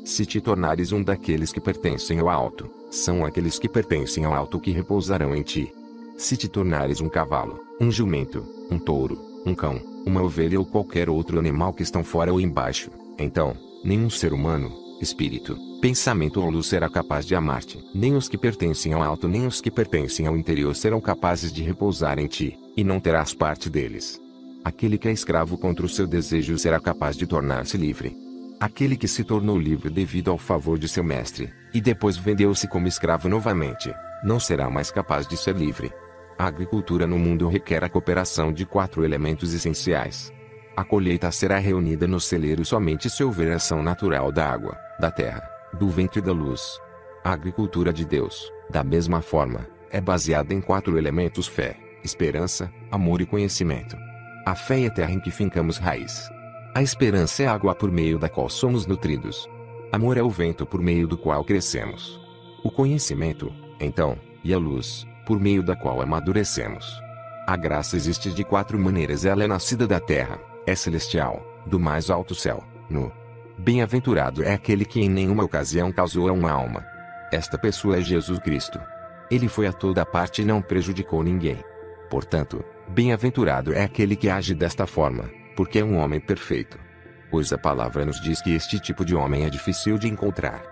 Se te tornares um daqueles que pertencem ao alto, são aqueles que pertencem ao alto que repousarão em ti. Se te tornares um cavalo, um jumento, um touro, um cão, uma ovelha ou qualquer outro animal que estão fora ou embaixo, então, nenhum ser humano, espírito, pensamento ou luz será capaz de amar-te. Nem os que pertencem ao alto nem os que pertencem ao interior serão capazes de repousar em ti, e não terás parte deles. Aquele que é escravo contra o seu desejo será capaz de tornar-se livre. Aquele que se tornou livre devido ao favor de seu mestre, e depois vendeu-se como escravo novamente, não será mais capaz de ser livre. A agricultura no mundo requer a cooperação de quatro elementos essenciais. A colheita será reunida no celeiro somente se houver ação natural da água, da terra, do vento e da luz. A agricultura de Deus, da mesma forma, é baseada em quatro elementos: fé, esperança, amor e conhecimento. A fé é a terra em que fincamos raiz. A esperança é a água por meio da qual somos nutridos. Amor é o vento por meio do qual crescemos. O conhecimento, então, e a luz, por meio da qual amadurecemos. A graça existe de quatro maneiras. Ela é nascida da terra, é celestial, do mais alto céu, nu. Bem-aventurado é aquele que em nenhuma ocasião causou a uma alma. Esta pessoa é Jesus Cristo. Ele foi a toda parte e não prejudicou ninguém. Portanto, bem-aventurado é aquele que age desta forma, porque é um homem perfeito. Pois a palavra nos diz que este tipo de homem é difícil de encontrar.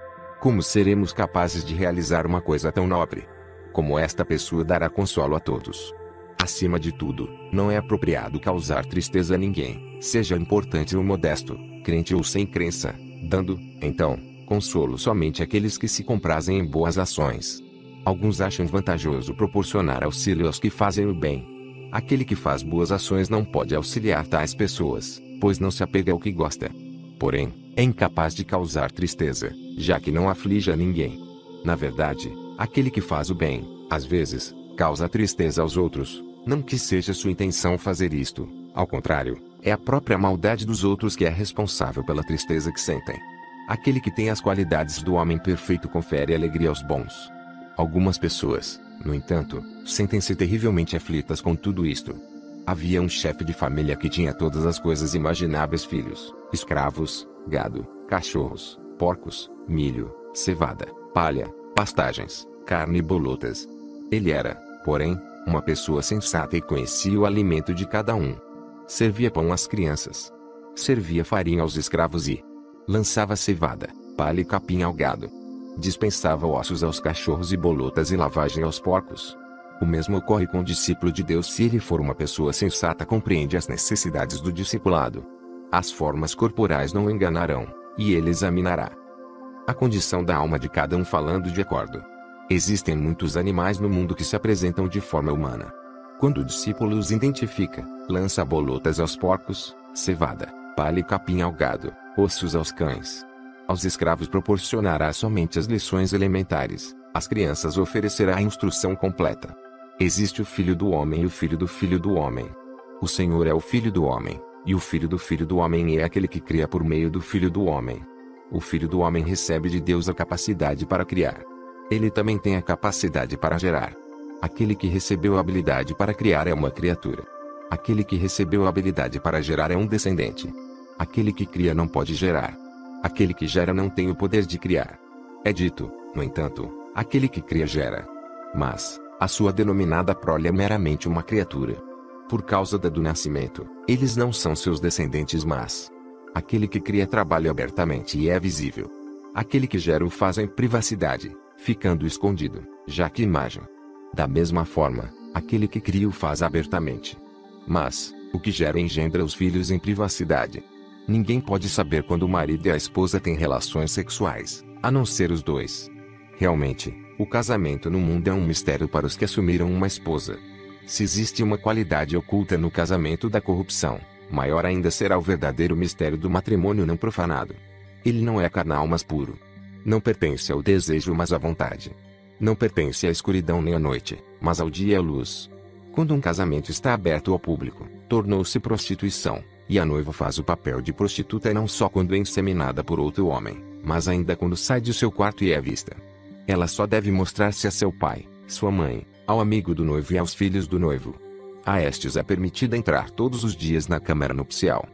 Como seremos capazes de realizar uma coisa tão nobre? Como esta pessoa dará consolo a todos? Acima de tudo, não é apropriado causar tristeza a ninguém, seja importante ou modesto, crente ou sem crença, dando, então, consolo somente àqueles que se comprazem em boas ações. Alguns acham vantajoso proporcionar auxílio aos que fazem o bem. Aquele que faz boas ações não pode auxiliar tais pessoas, pois não se apega ao que gosta. Porém, é incapaz de causar tristeza, já que não aflige a ninguém. Na verdade, aquele que faz o bem, às vezes, causa tristeza aos outros. Não que seja sua intenção fazer isto, ao contrário, é a própria maldade dos outros que é responsável pela tristeza que sentem. Aquele que tem as qualidades do homem perfeito confere alegria aos bons. Algumas pessoas, no entanto, sentem-se terrivelmente aflitas com tudo isto. Havia um chefe de família que tinha todas as coisas imagináveis: filhos, escravos, gado, cachorros, porcos, milho, cevada, palha, pastagens, carne e bolotas. Ele era, porém, uma pessoa sensata e conhecia o alimento de cada um. Servia pão às crianças. Servia farinha aos escravos e lançava cevada, palha e capim ao gado. Dispensava ossos aos cachorros e bolotas e lavagem aos porcos. O mesmo ocorre com o discípulo de Deus se ele for uma pessoa sensata. Compreende as necessidades do discipulado. As formas corporais não o enganarão, e ele examinará a condição da alma de cada um falando de acordo. Existem muitos animais no mundo que se apresentam de forma humana. Quando o discípulo os identifica, lança bolotas aos porcos, cevada, palha e capim ao gado, ossos aos cães. Aos escravos proporcionará somente as lições elementares, às crianças oferecerá a instrução completa. Existe o filho do homem e o filho do filho do homem. O Senhor é o filho do homem, e o filho do filho do homem é aquele que cria por meio do filho do homem. O filho do homem recebe de Deus a capacidade para criar. Ele também tem a capacidade para gerar. Aquele que recebeu a habilidade para criar é uma criatura. Aquele que recebeu a habilidade para gerar é um descendente. Aquele que cria não pode gerar. Aquele que gera não tem o poder de criar. É dito, no entanto, aquele que cria gera. Mas, a sua denominada prole é meramente uma criatura. Por causa da do nascimento, eles não são seus descendentes, mas aquele que cria trabalha abertamente e é visível. Aquele que gera o faz em privacidade, ficando escondido, já que imagem. Da mesma forma, aquele que cria o faz abertamente. Mas, o que gera engendra os filhos em privacidade. Ninguém pode saber quando o marido e a esposa têm relações sexuais, a não ser os dois. Realmente, o casamento no mundo é um mistério para os que assumiram uma esposa. Se existe uma qualidade oculta no casamento da corrupção, maior ainda será o verdadeiro mistério do matrimônio não profanado. Ele não é carnal, mas puro. Não pertence ao desejo, mas à vontade. Não pertence à escuridão nem à noite, mas ao dia e à luz. Quando um casamento está aberto ao público, tornou-se prostituição, e a noiva faz o papel de prostituta não só quando é inseminada por outro homem, mas ainda quando sai de seu quarto e é vista. Ela só deve mostrar-se a seu pai, sua mãe, ao amigo do noivo e aos filhos do noivo. A estes é permitida entrar todos os dias na câmara nupcial.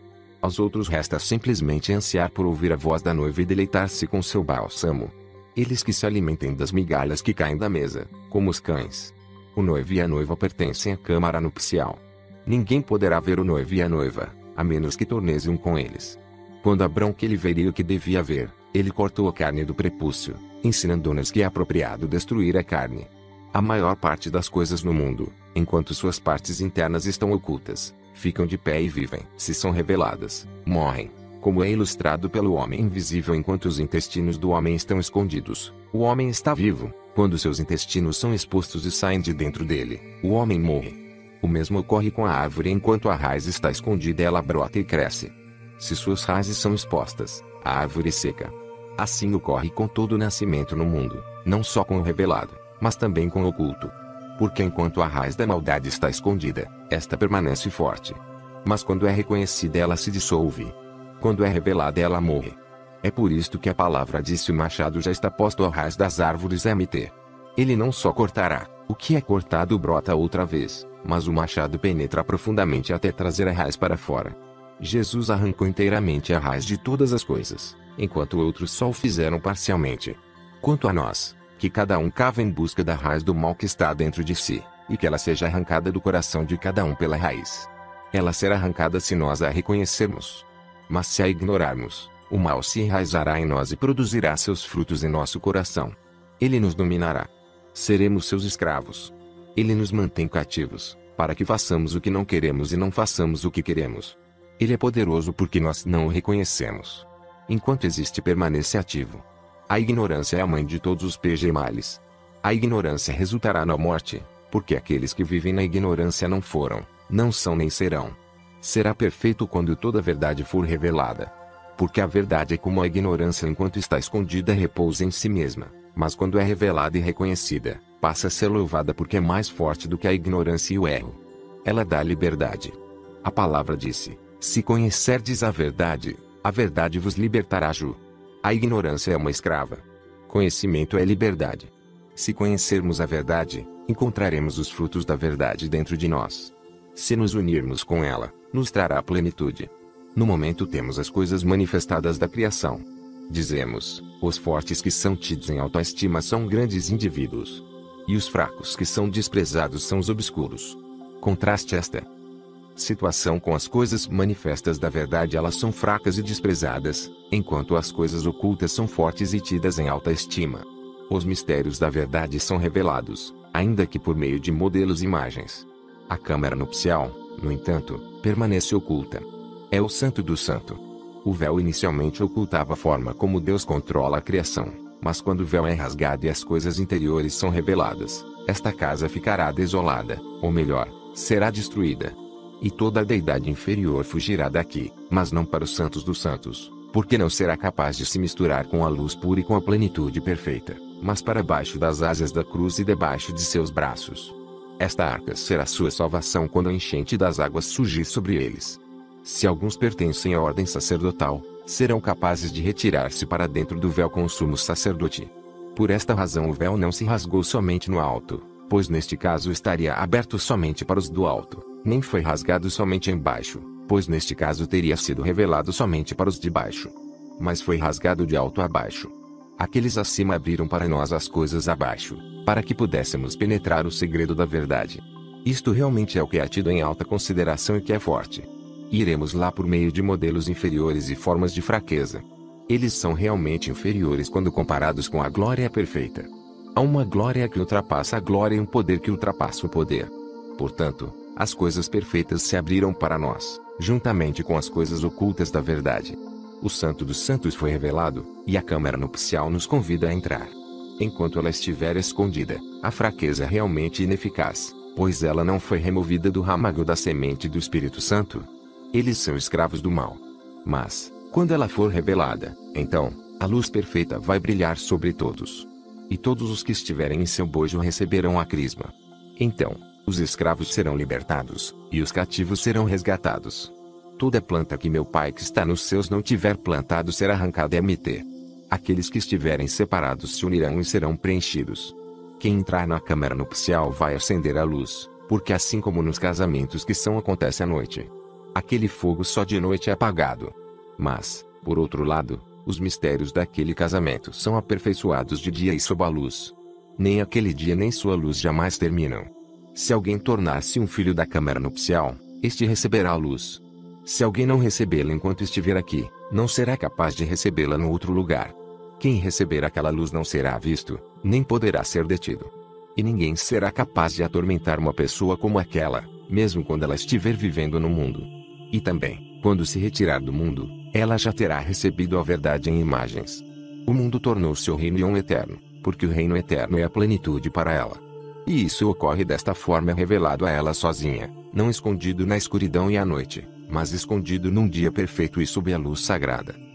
Aos outros resta simplesmente ansiar por ouvir a voz da noiva e deleitar-se com seu bálsamo. Eles que se alimentem das migalhas que caem da mesa, como os cães. O noivo e a noiva pertencem à câmara nupcial. Ninguém poderá ver o noivo e a noiva, a menos que torneise um com eles. Quando Abraão que ele veria o que devia ver, ele cortou a carne do prepúcio, ensinando-nos que é apropriado destruir a carne. A maior parte das coisas no mundo, enquanto suas partes internas estão ocultas, ficam de pé e vivem. Se são reveladas, morrem, como é ilustrado pelo homem invisível. Enquanto os intestinos do homem estão escondidos, o homem está vivo. Quando seus intestinos são expostos e saem de dentro dele, o homem morre. O mesmo ocorre com a árvore. Enquanto a raiz está escondida, ela brota e cresce. Se suas raízes são expostas, a árvore seca. Assim ocorre com todo o nascimento no mundo, não só com o revelado, mas também com o oculto. Porque enquanto a raiz da maldade está escondida, esta permanece forte. Mas quando é reconhecida, ela se dissolve. Quando é revelada, ela morre. É por isto que a palavra disse: o machado já está posto à raiz das árvores. M T. Ele não só cortará, o que é cortado brota outra vez, mas o machado penetra profundamente até trazer a raiz para fora. Jesus arrancou inteiramente a raiz de todas as coisas, enquanto outros só o fizeram parcialmente. Quanto a nós, que cada um cava em busca da raiz do mal que está dentro de si, e que ela seja arrancada do coração de cada um pela raiz. Ela será arrancada se nós a reconhecermos. Mas se a ignorarmos, o mal se enraizará em nós e produzirá seus frutos em nosso coração. Ele nos dominará. Seremos seus escravos. Ele nos mantém cativos, para que façamos o que não queremos e não façamos o que queremos. Ele é poderoso porque nós não o reconhecemos. Enquanto existe, permanece ativo. A ignorância é a mãe de todos os pecados e males. A ignorância resultará na morte, porque aqueles que vivem na ignorância não foram, não são nem serão. Será perfeito quando toda a verdade for revelada. Porque a verdade é como a ignorância. Enquanto está escondida, repousa em si mesma, mas quando é revelada e reconhecida, passa a ser louvada porque é mais forte do que a ignorância e o erro. Ela dá liberdade. A palavra disse: se conhecerdes a verdade, a verdade vos libertará. Ju. A ignorância é uma escrava. Conhecimento é liberdade. Se conhecermos a verdade, encontraremos os frutos da verdade dentro de nós. Se nos unirmos com ela, nos trará plenitude. No momento temos as coisas manifestadas da criação. Dizemos: os fortes que são tidos em autoestima são grandes indivíduos. E os fracos que são desprezados são os obscuros. Contraste esta situação com as coisas manifestas da verdade. Elas são fracas e desprezadas, enquanto as coisas ocultas são fortes e tidas em alta estima. Os mistérios da verdade são revelados, ainda que por meio de modelos e imagens. A câmara nupcial, no entanto, permanece oculta. É o santo do santo. O véu inicialmente ocultava a forma como Deus controla a criação, mas quando o véu é rasgado e as coisas interiores são reveladas, esta casa ficará desolada, ou melhor, será destruída. E toda a deidade inferior fugirá daqui, mas não para os santos dos santos, porque não será capaz de se misturar com a luz pura e com a plenitude perfeita, mas para baixo das asas da cruz e debaixo de seus braços. Esta arca será sua salvação quando a enchente das águas surgir sobre eles. Se alguns pertencem à ordem sacerdotal, serão capazes de retirar-se para dentro do véu com o sumo sacerdote. Por esta razão o véu não se rasgou somente no alto, pois neste caso estaria aberto somente para os do alto, nem foi rasgado somente embaixo, pois neste caso teria sido revelado somente para os de baixo. Mas foi rasgado de alto a baixo. Aqueles acima abriram para nós as coisas abaixo, para que pudéssemos penetrar o segredo da verdade. Isto realmente é o que é tido em alta consideração e que é forte. Iremos lá por meio de modelos inferiores e formas de fraqueza. Eles são realmente inferiores quando comparados com a glória perfeita. Há uma glória que ultrapassa a glória e um poder que ultrapassa o poder. Portanto, as coisas perfeitas se abriram para nós, juntamente com as coisas ocultas da verdade. O Santo dos Santos foi revelado, e a câmara nupcial nos convida a entrar. Enquanto ela estiver escondida, a fraqueza é realmente ineficaz, pois ela não foi removida do ramago da semente do Espírito Santo. Eles são escravos do mal. Mas, quando ela for revelada, então, a luz perfeita vai brilhar sobre todos. E todos os que estiverem em seu bojo receberão a crisma. Então, o Os escravos serão libertados, e os cativos serão resgatados. Toda planta que meu Pai que está nos céus não tiver plantado será arrancada e mt. Aqueles que estiverem separados se unirão e serão preenchidos. Quem entrar na câmara nupcial vai acender a luz, porque assim como nos casamentos que são acontece à noite, aquele fogo só de noite é apagado. Mas, por outro lado, os mistérios daquele casamento são aperfeiçoados de dia e sob a luz. Nem aquele dia nem sua luz jamais terminam. Se alguém tornar-se um filho da câmara nupcial, este receberá a luz. Se alguém não recebê-la enquanto estiver aqui, não será capaz de recebê-la no outro lugar. Quem receber aquela luz não será visto, nem poderá ser detido. E ninguém será capaz de atormentar uma pessoa como aquela, mesmo quando ela estiver vivendo no mundo. E também, quando se retirar do mundo, ela já terá recebido a verdade em imagens. O mundo tornou-se o reino Eon eterno, porque o reino eterno é a plenitude para ela. E isso ocorre desta forma, é revelado a ela sozinha, não escondido na escuridão e à noite, mas escondido num dia perfeito e sob a luz sagrada.